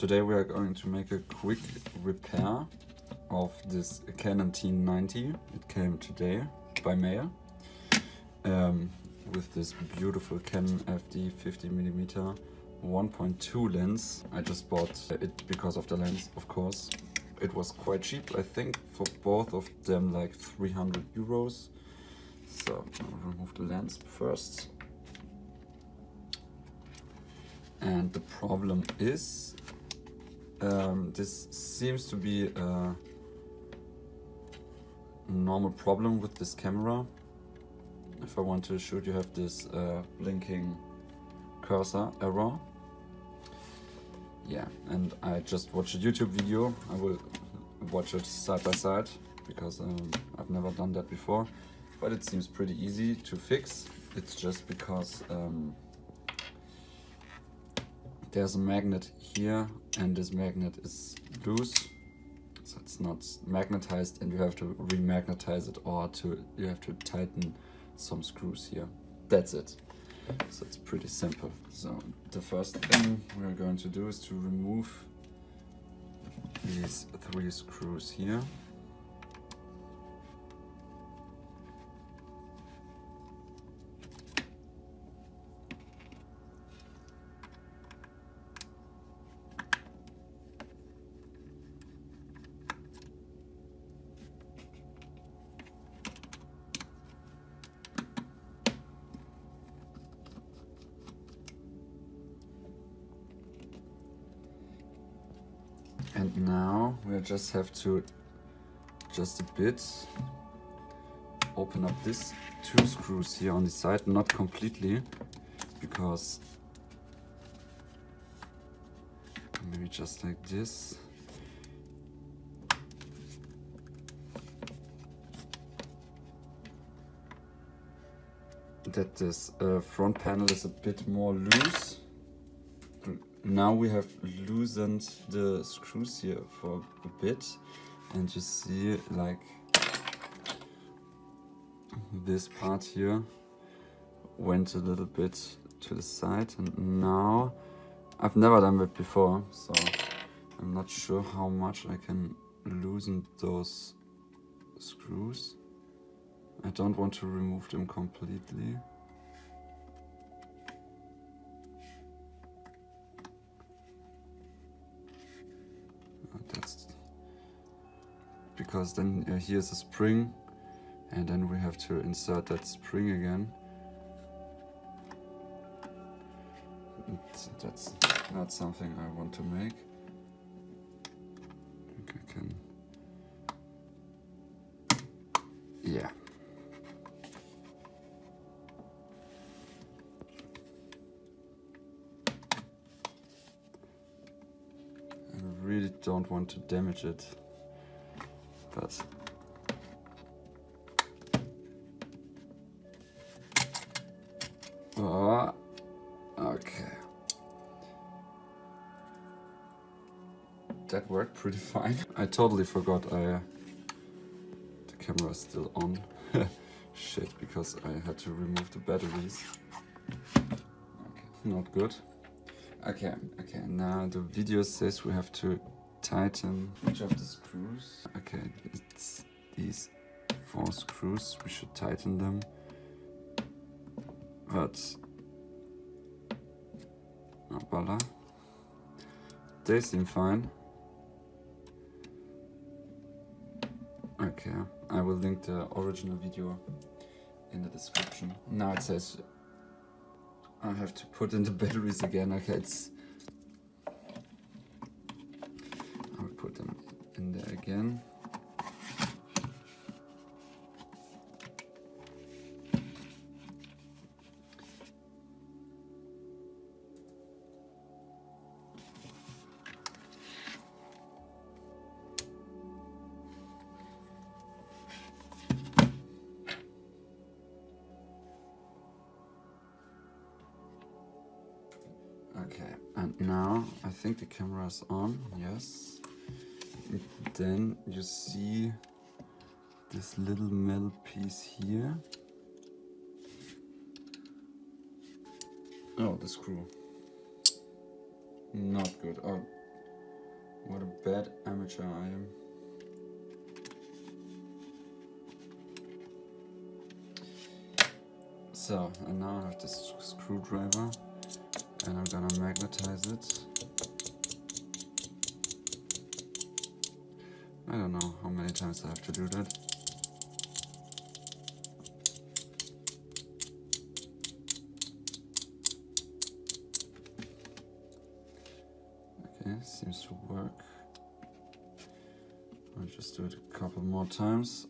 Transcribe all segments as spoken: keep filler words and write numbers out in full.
Today we are going to make a quick repair of this Canon T ninety. It came today by mail um, with this beautiful Canon F D fifty millimeter one point two lens. I just bought it because of the lens, of course. It was quite cheap, I think, for both of them, like three hundred euros. So I'll remove the lens first. And the problem is, um, this seems to be a normal problem with this camera. If I want to shoot, you have this uh, blinking cursor error. Yeah, and I just watched a YouTube video. I will watch it side by side because um, I've never done that before. But it seems pretty easy to fix. It's just because um, there's a magnet here, and this magnet is loose, so it's not magnetized, and you have to remagnetize it, or to you have to tighten some screws here. That's it. So it's pretty simple. So the first thing we're going to do is to remove these three screws here. And now we just have to, just a bit, open up these two screws here on the side, not completely, because maybe just like this. That this uh, front panel is a bit more loose. Now we have loosened the screws here for a bit, and you see like this part here went a little bit to the side, and now I've never done that before, so I'm not sure how much I can loosen those screws. I don't want to remove them completely. That's because then uh, here's a spring, and then we have to insert that spring again. That's not something I want to make. I think I can. Yeah. Don't want to damage it, but oh, okay, that worked pretty fine. I totally forgot I uh, the camera is still on. Shit, because I had to remove the batteries. Okay, not good. Okay, okay, now the video says we have to tighten each of the screws. Okay, it's these four screws, we should tighten them, but voila, they seem fine. Okay, I will link the original video in the description. Now it says I have to put in the batteries again. Okay, it's again. Okay, and now I think the camera is on. Yes. Then you see this little metal piece here. Oh, the screw. Not good. Oh, dead amateur I am. So, and now I have this screwdriver and I'm gonna magnetize it. I don't know how many times I have to do that. Okay, seems to work. I'll just do it a couple more times.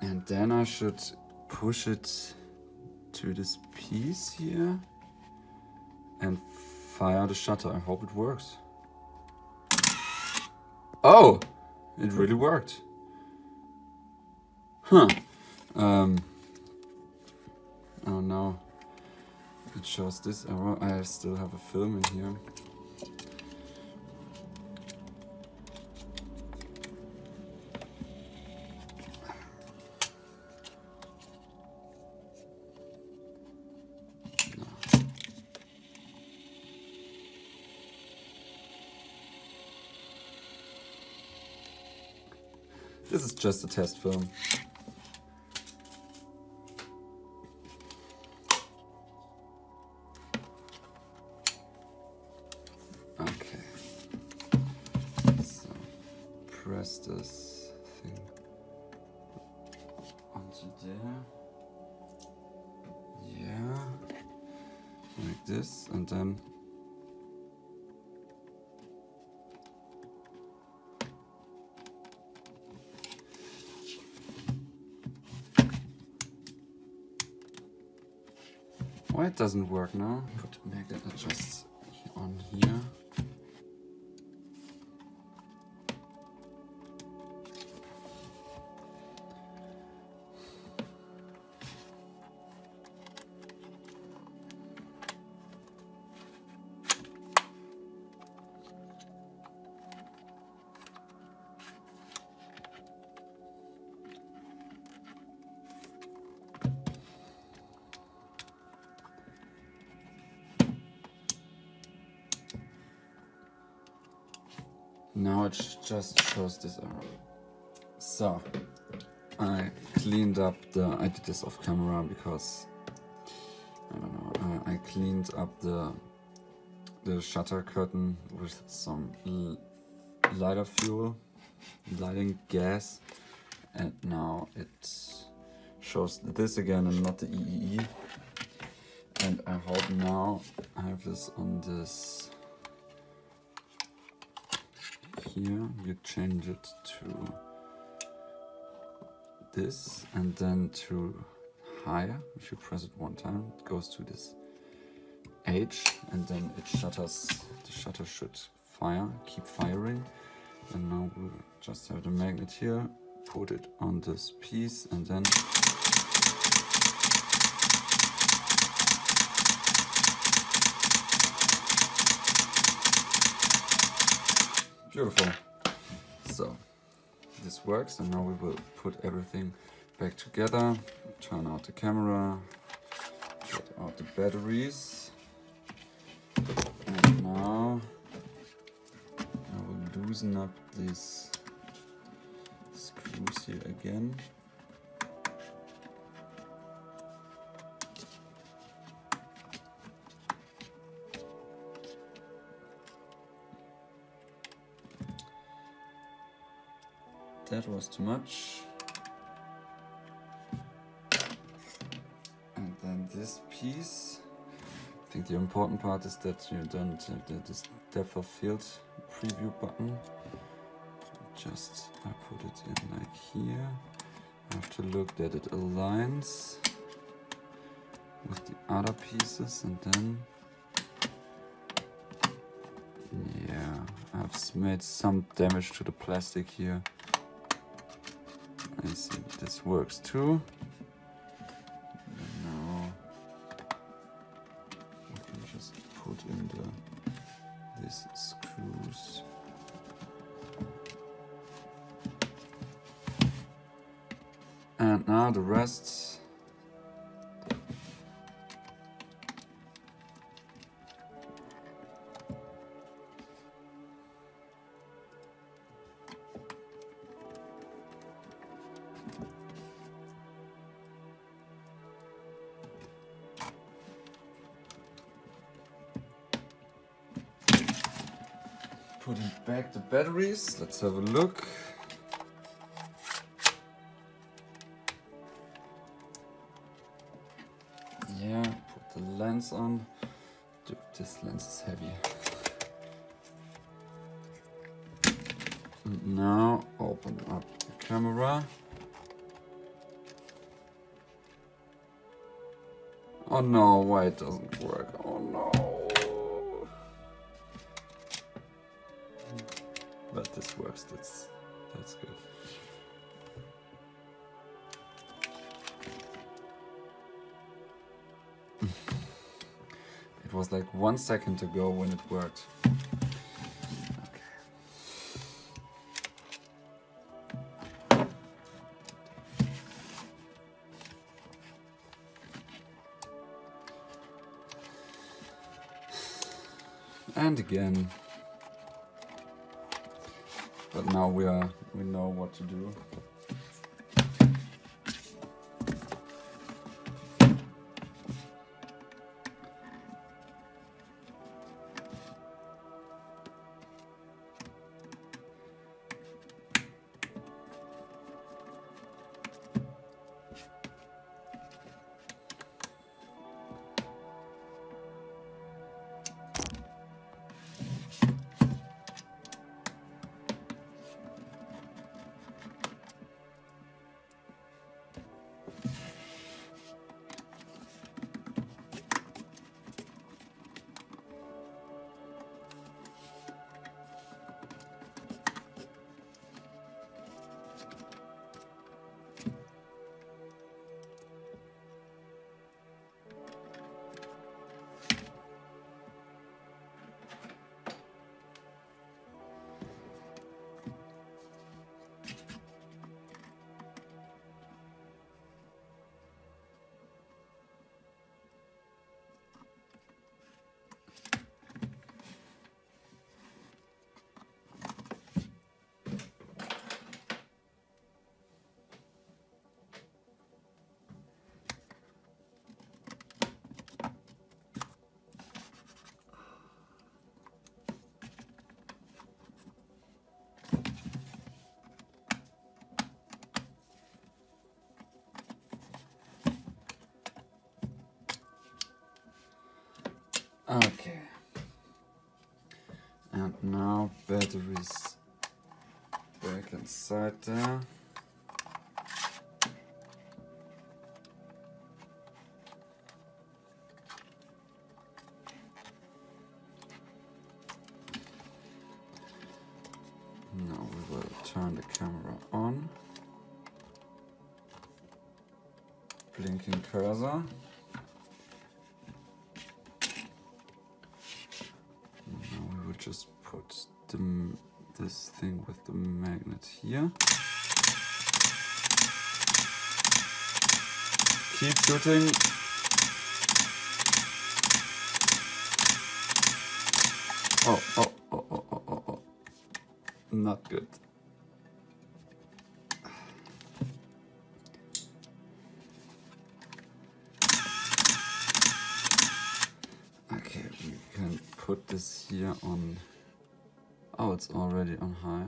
And then I should push it to this piece here and fire the shutter. I hope it works. Oh, it really worked. Huh. Um, oh no, it shows this error. I still have a film in here. This is just a test film. Okay. So, press this thing onto there. Yeah. Like this, and then why it doesn't work now? Put magnet adjust on here. Now it just shows this error. So I cleaned up the, I did this off camera because I don't know, uh, I cleaned up the the shutter curtain with some lighter fuel, lighting gas, and now it shows this again and not the E E E. And I hope now I have this on this here, you change it to this and then to higher. If you press it one time, it goes to this H and then it shutters. The shutter should fire, keep firing. And now we we'll just have the magnet here, put it on this piece and then beautiful. So this works, and now we will put everything back together, turn out the camera, get out the batteries, and now I will loosen up these screws here again. That was too much. And then this piece. I think the important part is that you don't have the, this depth of field preview button. Just I put it in like here. I have to look that it aligns with the other pieces, and then yeah, I've made some damage to the plastic here. Let's see if this works too. And now we can just put in the these screws but now the rest. Putting back the batteries, let's have a look. Yeah, put the lens on. Dude, this lens is heavy. And now open up the camera. Oh no, why it doesn't work? Oh no. But this works, that's, that's good. It was like one second ago when it worked. Okay. And again. But now we are, we know what to do. Okay, and now batteries back inside there. Now we will turn the camera on. Blinking cursor. Just put the, this thing with the magnet here. Keep shooting. Oh, oh, oh, oh, oh, oh, oh. Not good. Put this here on. Oh, it's already on high.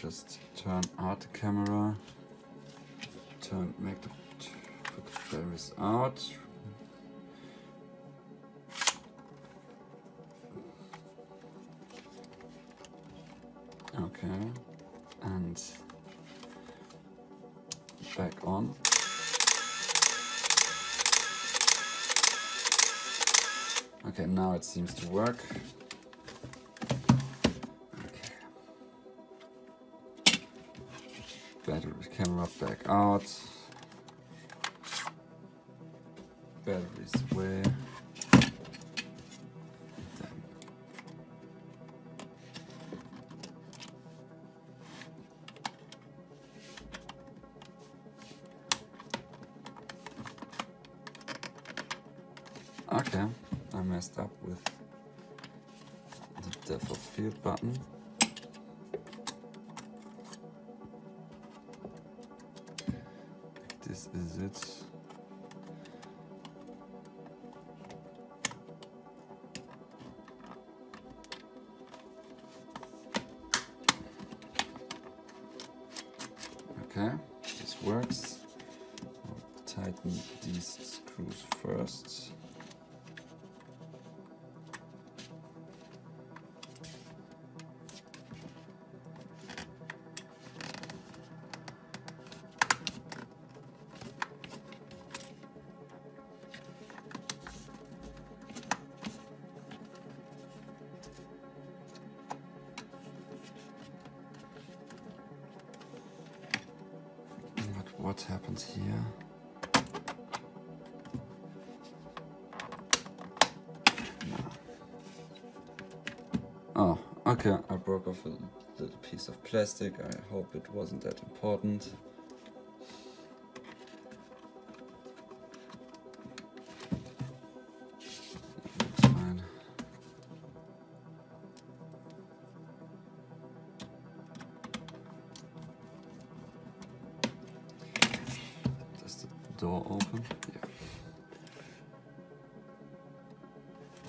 Just turn out the camera. turn, make the, put the berries out. Okay, and back on. Okay, now it seems to work. Okay. Battery camera back out. Batteries where? Okay, I messed up with the depth of field button. This is it. Okay, this works. I'll tighten these screws first. What happens here? No. Oh, okay, I broke off a little piece of plastic. I hope it wasn't that important. Door open. Yeah.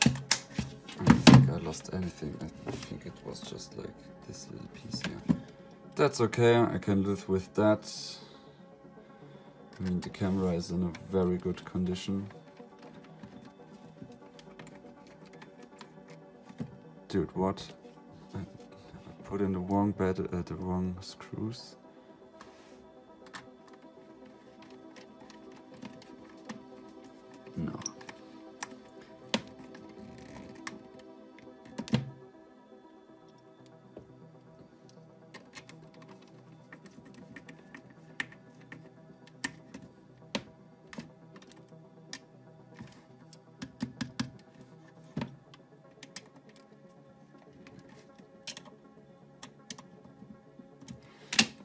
I don't think I lost anything. I think it was just like this little piece here. That's okay. I can live with that. I mean, the camera is in a very good condition. Dude, what? I put in the wrong bed, uh, the wrong screws. No.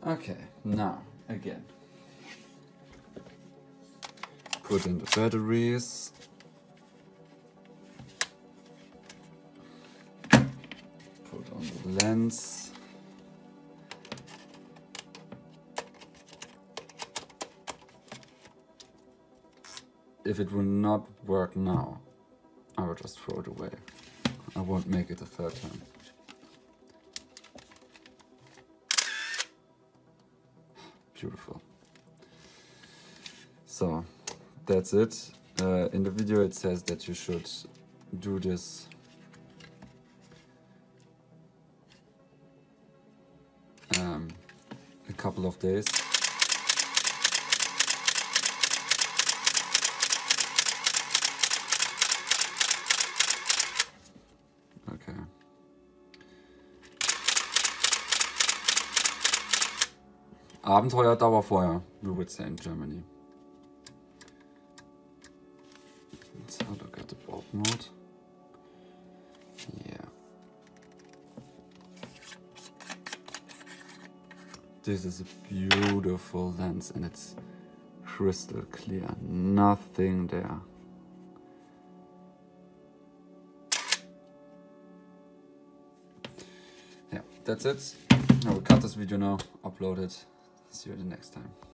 Okay, now again. Put in the batteries. Put on the lens. If it will not work now, I will just throw it away. I won't make it a third time. Beautiful. So. That's it. Uh, in the video it says that you should do this um, a couple of days. Okay. Abenteuer Dauerfeuer, we would say in Germany. Mode. Yeah. This is a beautiful lens and it's crystal clear. Nothing there. Yeah, that's it. I will cut this video now, upload it. See you the next time.